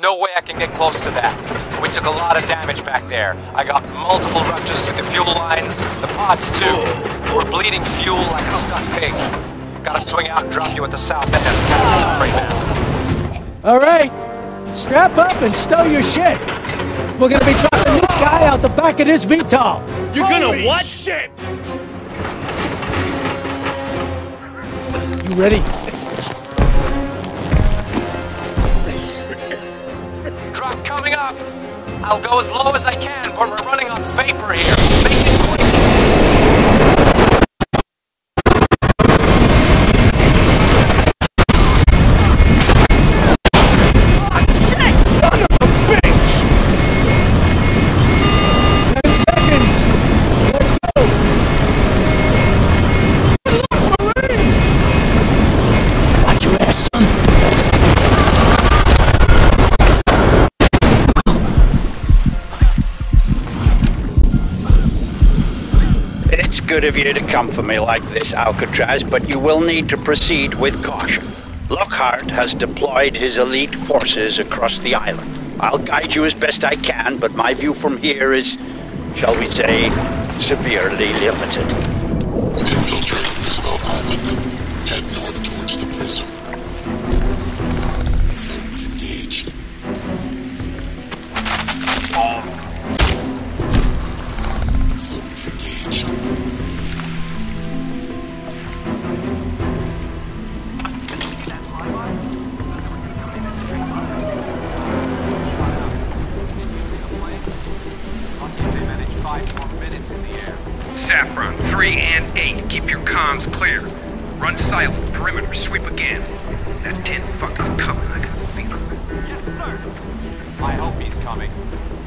No way I can get close to that. We took a lot of damage back there. I got multiple ruptures to the fuel lines, the pods too. We're bleeding fuel like a stuck pig. Gotta swing out and drop you at the south end of Alcatraz right now. Alright, strap up and stow your shit. We're gonna be dropping this guy out the back of this VTOL. You're gonna what? Shit! You ready? Drop coming up! I'll go as low as I can, but we're running on vapor here. Make it quick! Oh, shit! Son of a bitch! 10 seconds! Let's go! Good luck, Marine! Watch your ass, son! Good of you to come for me like this, Alcatraz, but you will need to proceed with caution. Lockhart has deployed his elite forces across the island. I'll guide you as best I can, but my view from here is, shall we say, severely limited. Infiltrate Isabel Island. Head north towards the Prism. Engaged. Saffron, 3 and 8, keep your comms clear. Run silent, perimeter, sweep again. That tin fuck is coming, I can feel it. Yes, sir! I hope he's coming.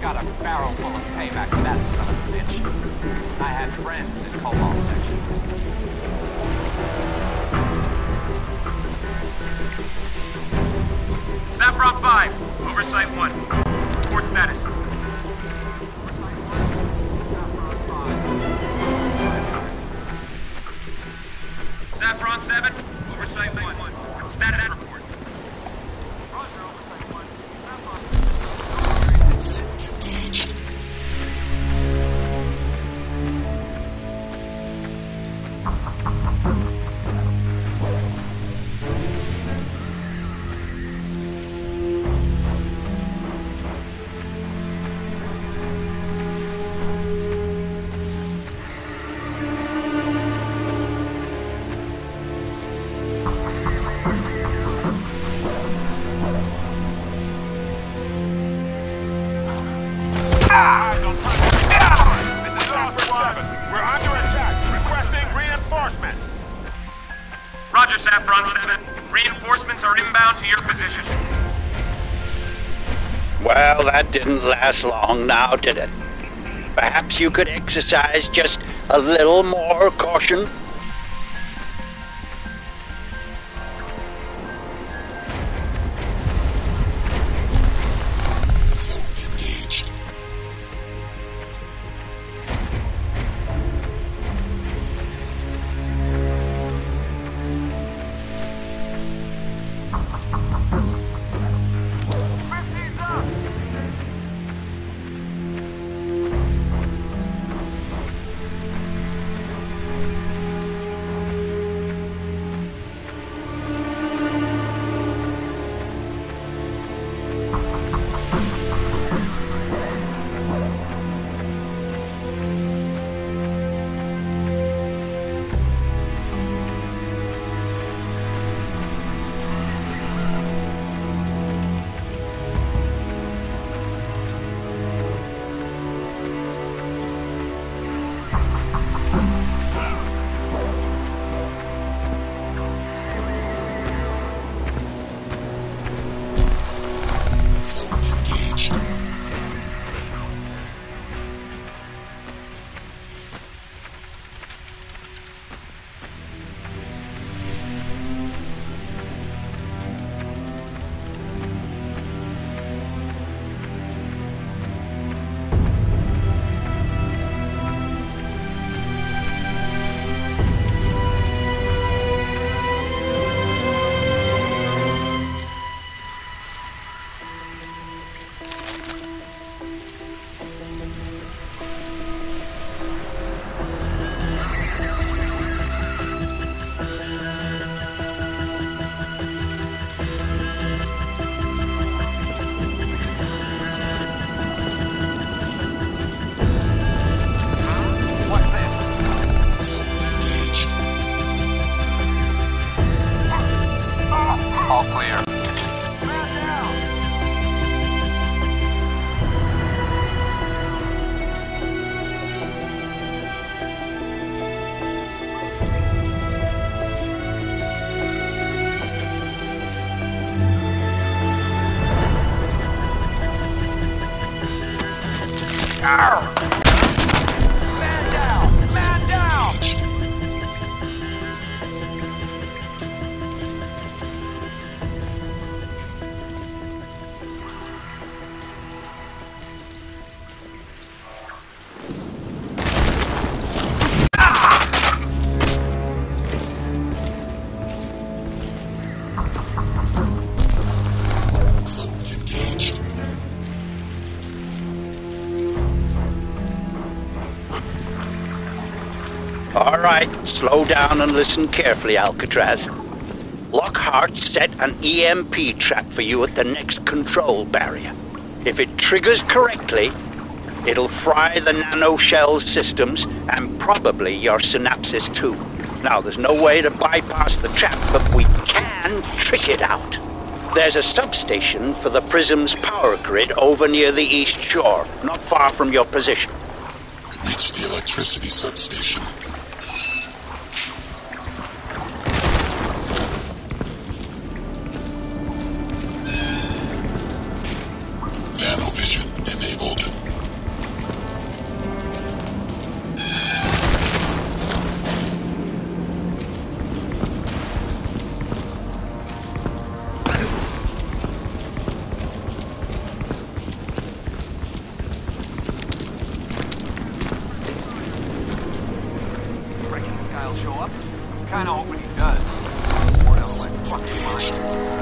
Got a barrel full of payback for that son of a bitch. I had friends in Cobalt section. Saffron 5, oversight 1. Report status. Saffron 7, oversight 1. Status report. Roger, oversight 1. Roger, Saffron 7. Reinforcements are inbound to your position. Well, that didn't last long now, did it? Perhaps you could exercise just a little more caution? All right, slow down and listen carefully, Alcatraz. Lockhart set an EMP trap for you at the next control barrier. If it triggers correctly, it'll fry the nano-shell systems and probably your synapses too. Now, there's no way to bypass the trap, but we can trick it out. There's a substation for the Prism's power grid over near the east shore, not far from your position. Reach the electricity substation. Nanovision enabled. Reckon this guy'll show up? Kinda hope when he does. What else, like, fucking mind?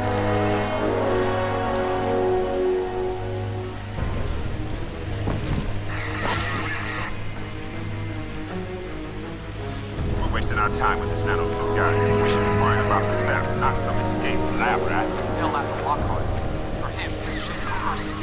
Our time with this nano-ship guy. We should be worrying about the Saffron, not some escape from that, right? Tell that to Lockhart. For him, this shit is personal.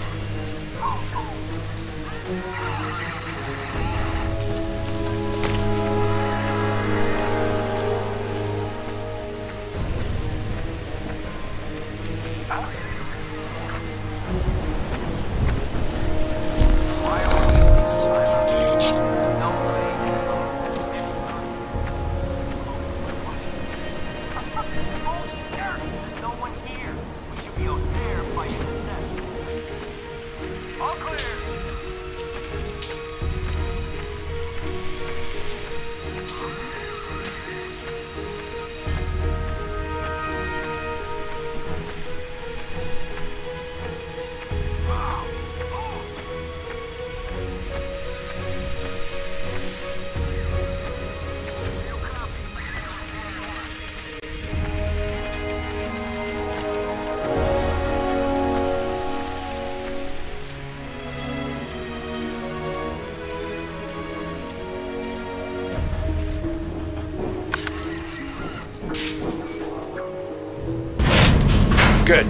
Good.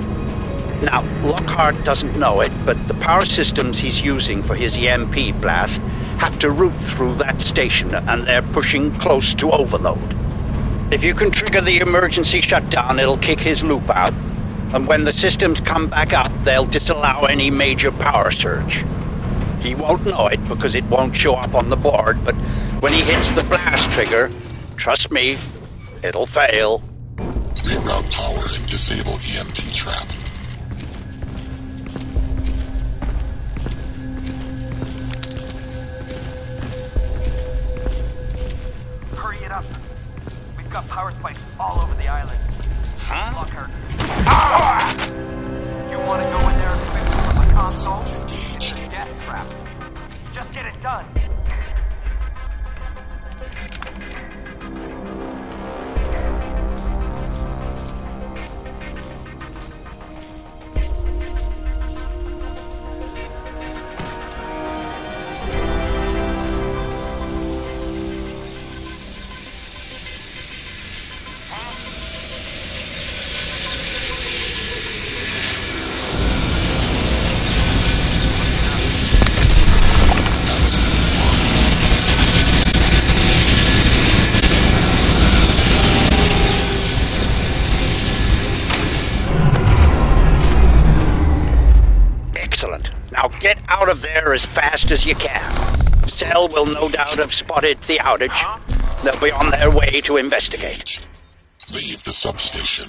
Now, Lockhart doesn't know it, but the power systems he's using for his EMP blast have to route through that station, and they're pushing close to overload. If you can trigger the emergency shutdown, it'll kick his loop out, and when the systems come back up, they'll disallow any major power surge. He won't know it because it won't show up on the board, but when he hits the blast trigger, trust me, it'll fail. Reroute power and disable EMP trap. Hurry it up. We've got power spikes all over the island. Huh? Lockhart. Ah! You want to go in there and fix it from the console? It's a death trap. Just get it done. Get out of there as fast as you can. Cell will no doubt have spotted the outage. They'll be on their way to investigate. Leave the substation.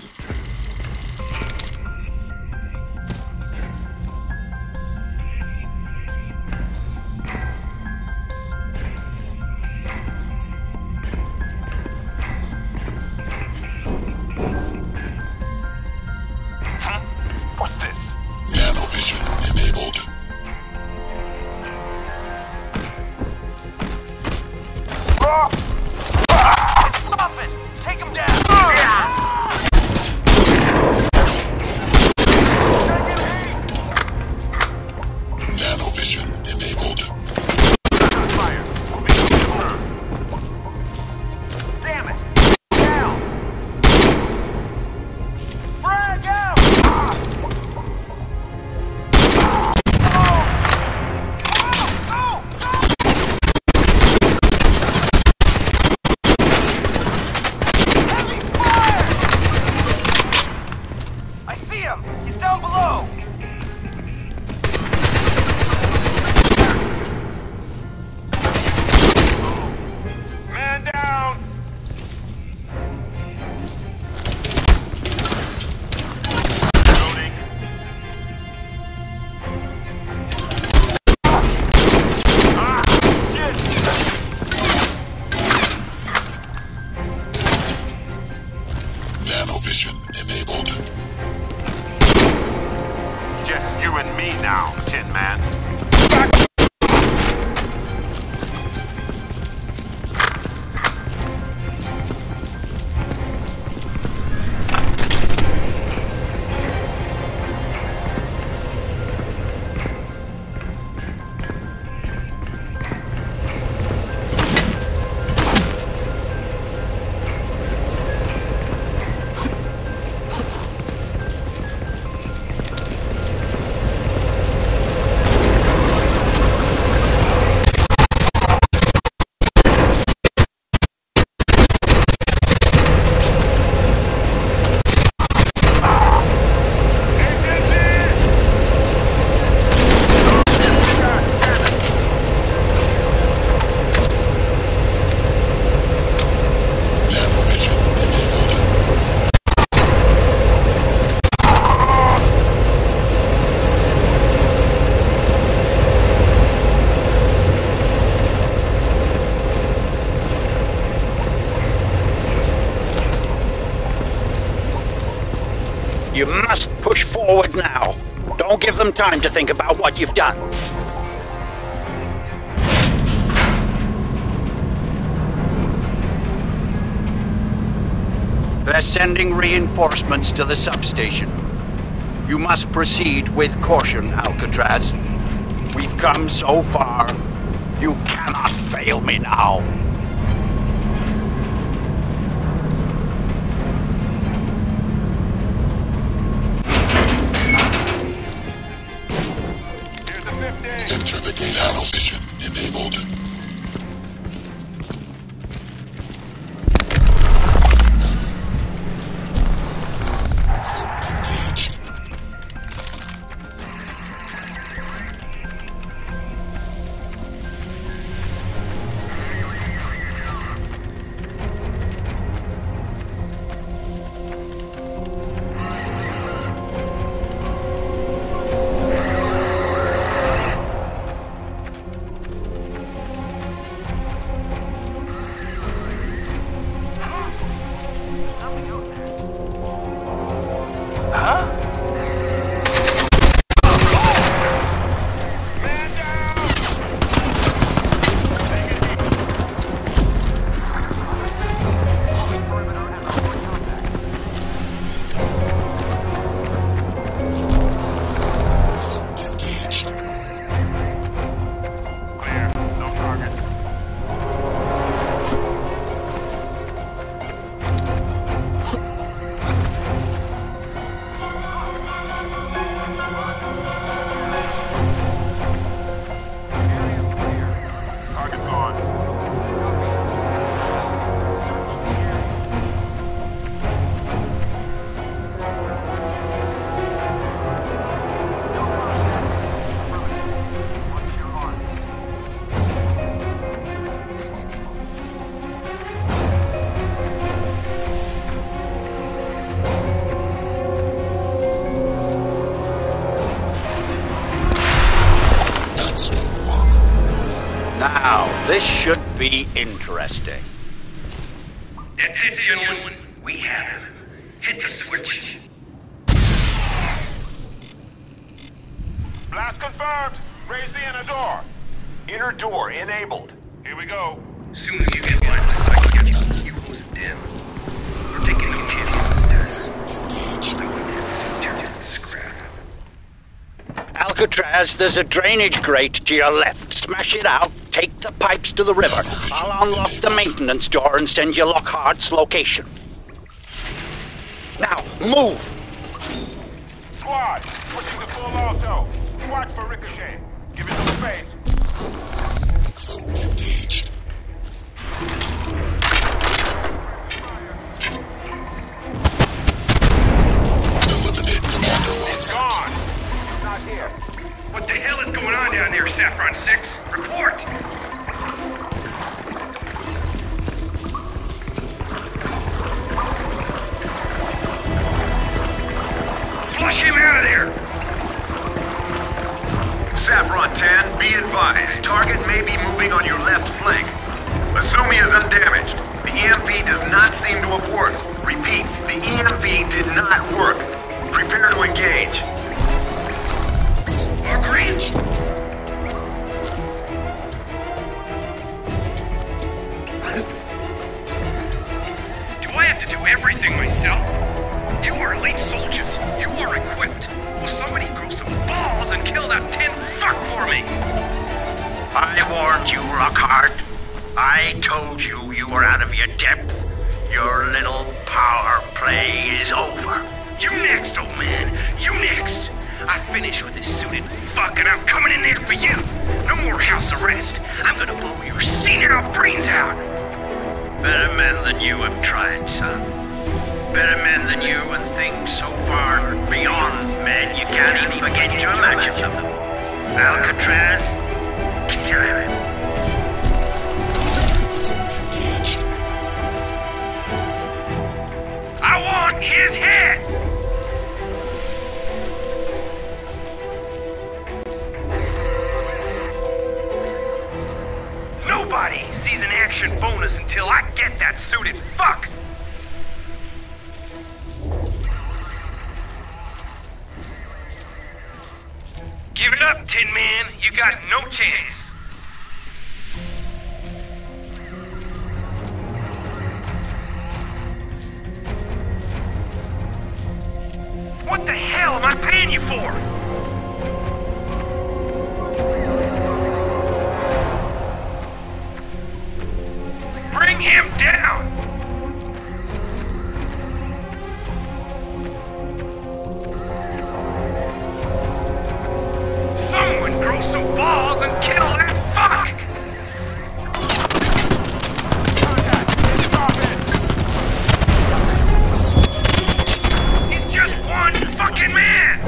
Stop it! Take him down! You must push forward now. Don't give them time to think about what you've done. They're sending reinforcements to the substation. You must proceed with caution, Alcatraz. We've come so far. You cannot fail me now. Enter the gate auto vision enabled. This should be interesting. That's it, gentlemen. We have him. Hit the switch. Blast confirmed. Raise the inner door. Inner door enabled. Here we go. Soon as you get line of sight, you close it down. We're taking no chances this time. I want that suit turned into scrap. Alcatraz, there's a drainage grate to your left. Smash it out. Take the pipes to the river. I'll unlock the maintenance door and send you Lockhart's location. Now, move! Squad, switching to full auto. Watch for ricochet. Give it some space. Eliminate Commander 1. It's gone. It's not here. What the hell is going on down there, Saffron 6? Report! Flush him out of there! Saffron 10, be advised. Target may be moving on your left flank. Assume he is undamaged. The EMP does not seem to have worked. Repeat, the EMP did not work. Prepare to engage. Agreed. Do I have to do everything myself? You are elite soldiers. You are equipped. Will somebody grow some balls and kill that tin fuck for me? I warned you, Lockhart. I told you you were out of your depth. Your little power play is over. You next, old man. You next. I finished with this suited fuck and I'm coming in there for you! No more house arrest! I'm gonna blow your senile brains out! Better men than you have tried, son. Better men than you and things so far beyond men you can't even begin to imagine them. Alcatraz, kill him. I want his head! Nobody sees an action bonus until I get that suited fuck! Give it up, Tin Man. You got no chance. What the hell am I paying you for? Bring him down! Someone grow some balls and kill that fuck! He's just one fucking man!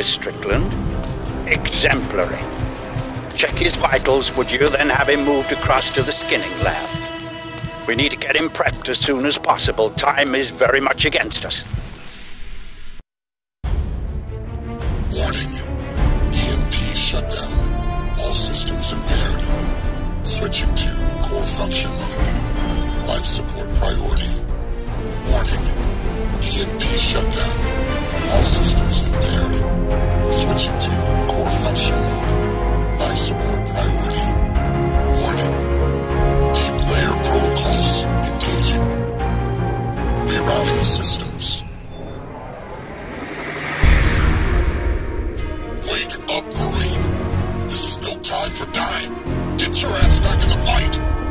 Strickland. Exemplary. Check his vitals, would you, then have him moved across to the skinning lab. We need to get him prepped as soon as possible. Time is very much against us. Warning. EMP shutdown. All systems impaired. Switching to core function mode. Life support priority. Warning. EMP shutdown. All systems impaired. Switching to core function mode. Life support priority. Warning. Deep layer protocols engaging. Rerouting systems. Wake up, Marine. This is no time for dying. Get your ass back in the fight.